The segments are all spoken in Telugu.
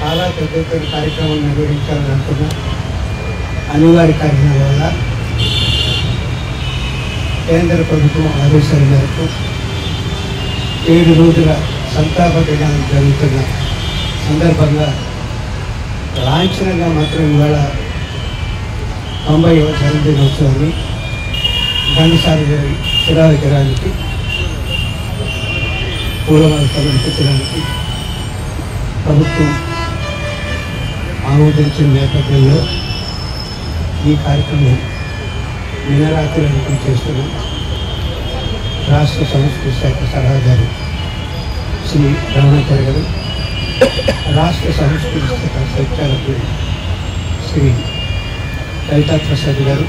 చాలా పెద్ద పెద్ద కార్యక్రమం నిర్వహించాలని అనుకున్నా. అనివార్య కారణాల వల్ల కేంద్ర ప్రభుత్వం ఆదేశాల మేరకు 7 రోజుల సంతాప దినాన్ని జరుగుతున్న సందర్భంగా లాంఛనంగా మాత్రం ఇవాళ 90వ జన్మదినోత్సవాన్ని ఘనసారి శిలా విగ్రహానికి పూలమాల సమర్పించడానికి ప్రభుత్వం ఆమోదించిన నేపథ్యంలో ఈ కార్యక్రమం నిన్నరాత్రి అనుకుని చేస్తున్నాం. రాష్ట్ర సంస్కృతి శాఖ సలహాదారు శ్రీ రమణాచారి గారు, రాష్ట్ర సంస్కృతి శాఖ సంచాలకులు శ్రీ లలితా ప్రసాద్ గారు,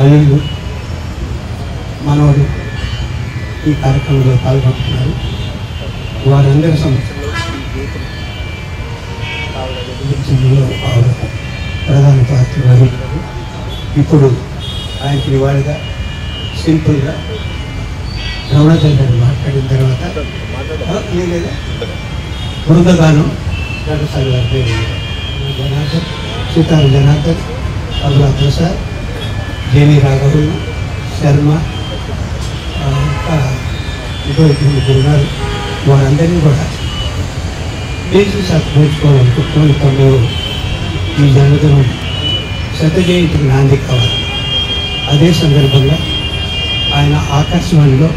అల్లుడు మనవడు ఈ కార్యక్రమంలో పాల్గొంటున్నారు. వారందరి సంవత్సరంలో ప్రధాన పాత్ర వహించారు. ఇప్పుడు ఆయనకి నివాళిగా సింపుల్గా రమణాచారి గారు మాట్లాడిన తర్వాత బృందగానం ఘనసారి గారి పేరు జనార్దన్, సీతారాం జనార్దన్, అబ్దుల్లా ప్రసాద్, జేవీ రాఘవులు, శర్మ, ఇంకా ఇంకో ఇద్దరు ఉన్నారు. వారందరినీ కూడా దేశం సత్కరించుకోవాలనుకుంటున్నాం. ఇప్పుడు మేము ఈ జన్మదినం శత జయంతికి నాంది కావాలి. అదే సందర్భంగా ఆయన ఆకాశవాణిలో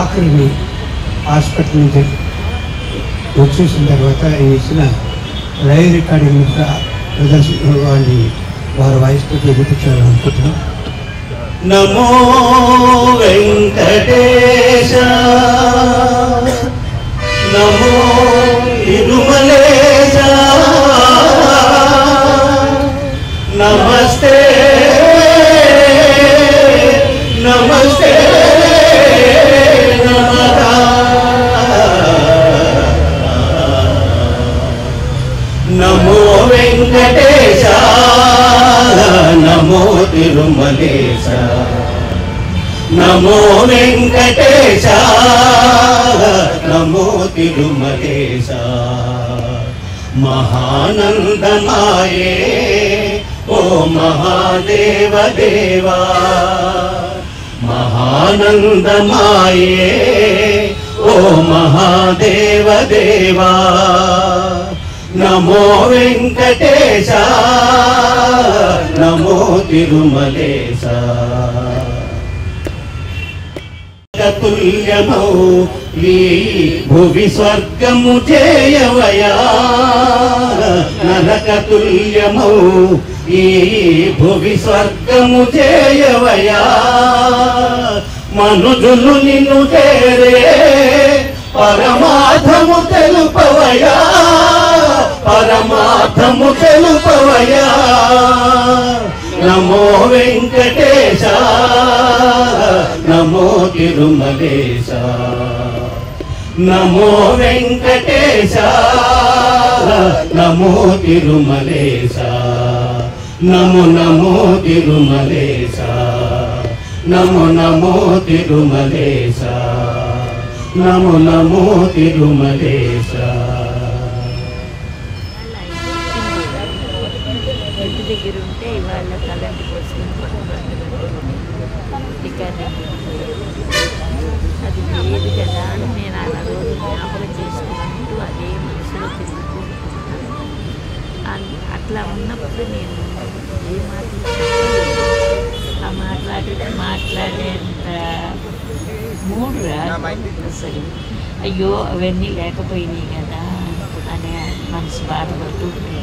ఆఖరిని హాస్పిటల్ నుంచి వచ్చేసిన తర్వాత ఆయన ఇచ్చిన లైవ్ రికార్డింగ్ కూడా ప్రదర్శించి వారు వాయిస్ పెట్టి వినిపించాలని అనుకుంటున్నాం. నమో వెంకటేశ, నమో తిరుమలేశ, నమస్తే నమస్తే నమః. వెంకటేశ నమో వెంకటేశ నమో తిరుమలేశ మహానందమాయే ఓ మహాదేవ దేవా మహానందమాయే ఓ మహాదేవ దేవా నమో వెంకటేశ నమో తిరుమలేశ తుల్యమౌ వీ భువి స్వర్గము చేయవయా నరక తుల్యమౌ ఈ భువి స్వర్గము చేయవయా మనుజులు నిన్ను చేరే పరమార్థము తెలుపవయా పరమార్థము తెలుపవయా నమో వెంకటేశ నమో తిరుమలేశ నమో వెంకటేశ నమో తిరుమలేశ నమో నమో తిరుమలేశ నమో నమో తిరుమలేశ నమో నమో తిరుమలేశ దగ్గరుంటే ఇవాళ అలాంటి కోసం అది లేదు కదా అని నేను అలా రోజు జ్ఞాపకం చేసుకున్నాను. అదే మనసులో తిరుగుకుంటున్నాను. అట్లా ఉన్నప్పుడు నేను ఏ మాట్లాడుతున్నా మాట్లాడేంత మూడు అసలు అయ్యో అవన్నీ లేకపోయినాయి కదా అనే మనసు బాధపడుతూ ఉంటుంది.